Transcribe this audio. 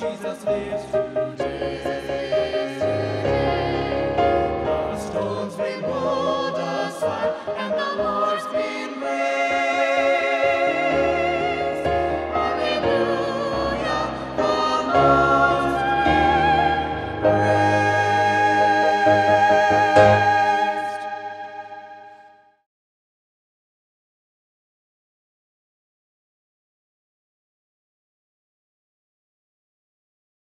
Jesus lives.